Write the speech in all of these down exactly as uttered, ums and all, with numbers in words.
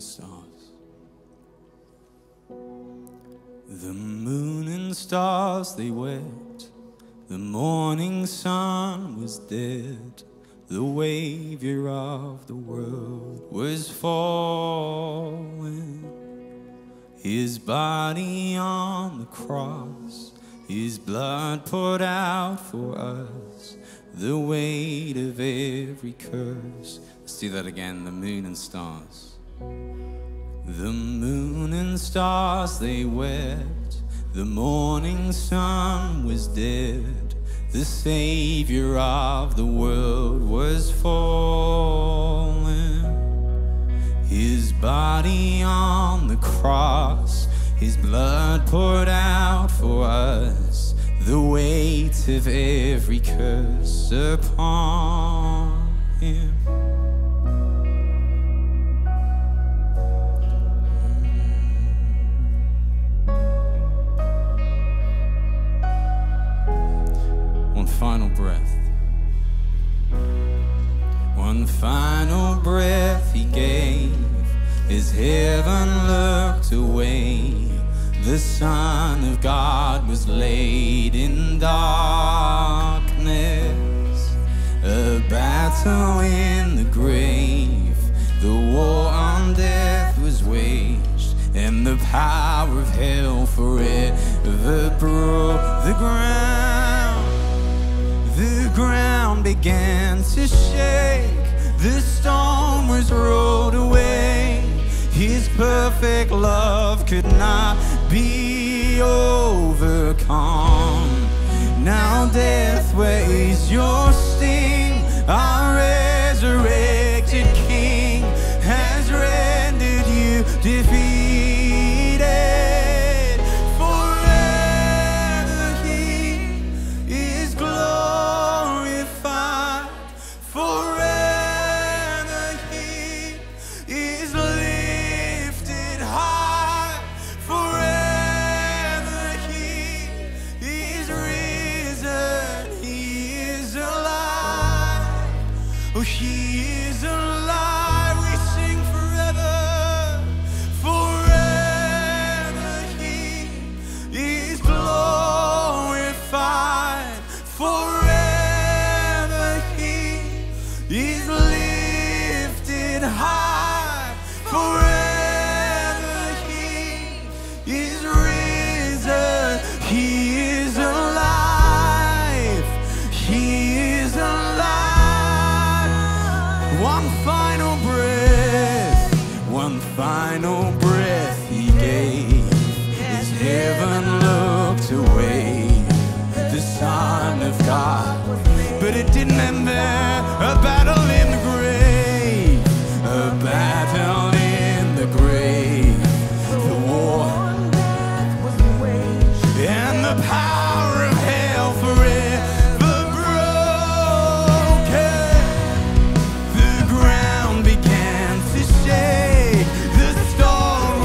and stars. The moon and stars, they wept. The morning sun was dead. The wavior of the world was falling. His body on the cross, His blood poured out for us, the weight of every curse. Let's do that again, the moon and stars. The moon and stars, they wept. The morning sun was dead. The Savior of the world was fallen. His body on the cross, His blood poured out for us, the weight of every curse upon Him. One final breath. One final breath He gave as heaven looked away. The Son of God was laid in darkness, a battle in the grave, the war on death was waged, and the power of hell forever broke the ground. The ground began to shake, the storm was rolled away. His perfect love could not be overcome. Now death, where is your sting? Our resurrected King has rendered you defeated. Forever He is glorified. Forever He is lifted high. Oh, He is alive, we sing forever, forever He is glorified, forever He is lifted high, forever He is risen, He is alive, He is alive. One final breath, one final breath He gave, as heaven looked away, the Son of God. But it didn't end there, a battle in the grave, a battle in the grave, the war on death was waged, and the power of hell forever. The ground began to shake, the storm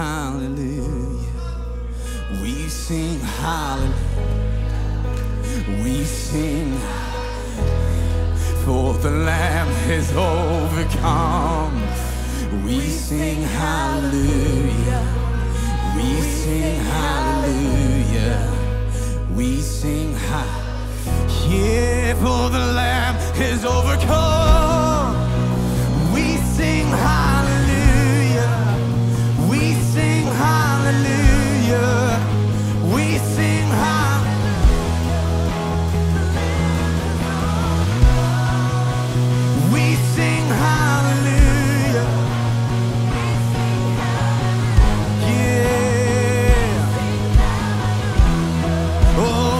hallelujah. We sing hallelujah. We sing hallelujah. For the Lamb has overcome. We sing hallelujah. We sing hallelujah. We sing hallelujah. Yeah, for the Lamb has overcome. We sing hallelujah. We sing hallelujah. We sing hallelujah. We sing hallelujah. Yeah. Oh,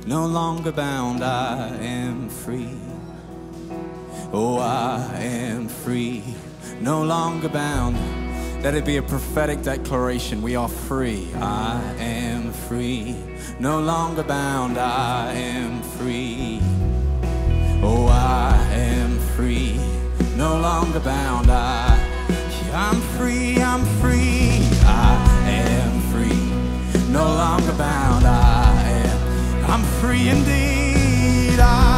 the no longer bound, I am free. Oh, I am free, no longer bound. Let it be a prophetic declaration. We are free. I am free, no longer bound, I am free. Oh, I am free, no longer bound, I I'm free, I'm free, I am free, no longer bound, I am, I'm free indeed, I